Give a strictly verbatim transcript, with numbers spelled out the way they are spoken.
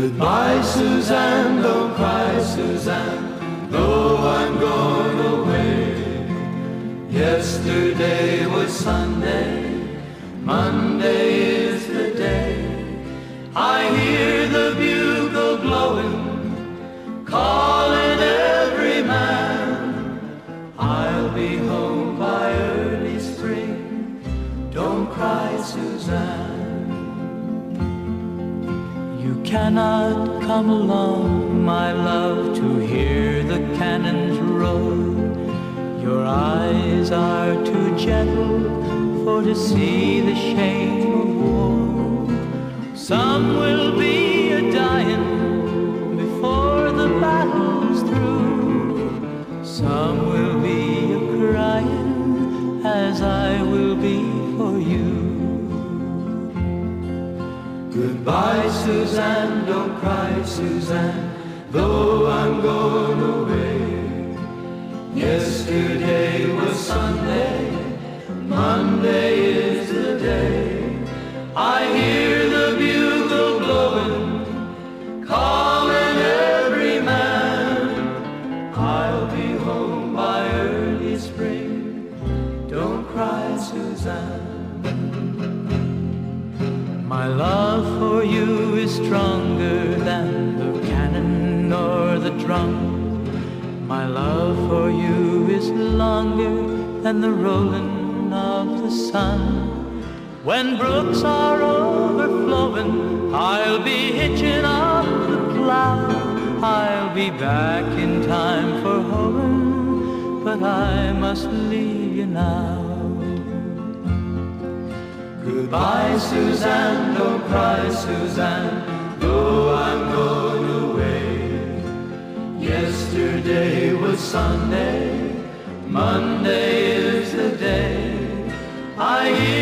Goodbye, Suzanne, don't cry, Suzanne, though I'm gone away. Yesterday was Sunday, Monday is the day. I hear the bugle blowing, calling every man. I'll be home by early spring, don't cry, Suzanne. You cannot come along, my love, to hear the cannons roll. Your eyes are too gentle for to see the shame of war. Some will be a-dying before the battle's through. Some will be a-crying as I will be for you. Goodbye, Suzanne, don't cry, Suzanne, though I'm gone away. Yesterday was Sunday, Monday is the day. I hear the bugle blowing, calling every man. I'll be home by early spring, don't cry, Suzanne. My love for you is stronger than the cannon or the drum. My love for you is longer than the rolling of the sun. When brooks are overflowing, I'll be hitching up the plow. I'll be back in time for home, but I must leave you now. Goodbye, Suzanne, don't cry, Suzanne, though I'm gone away. Yesterday was Sunday, Monday is the day. I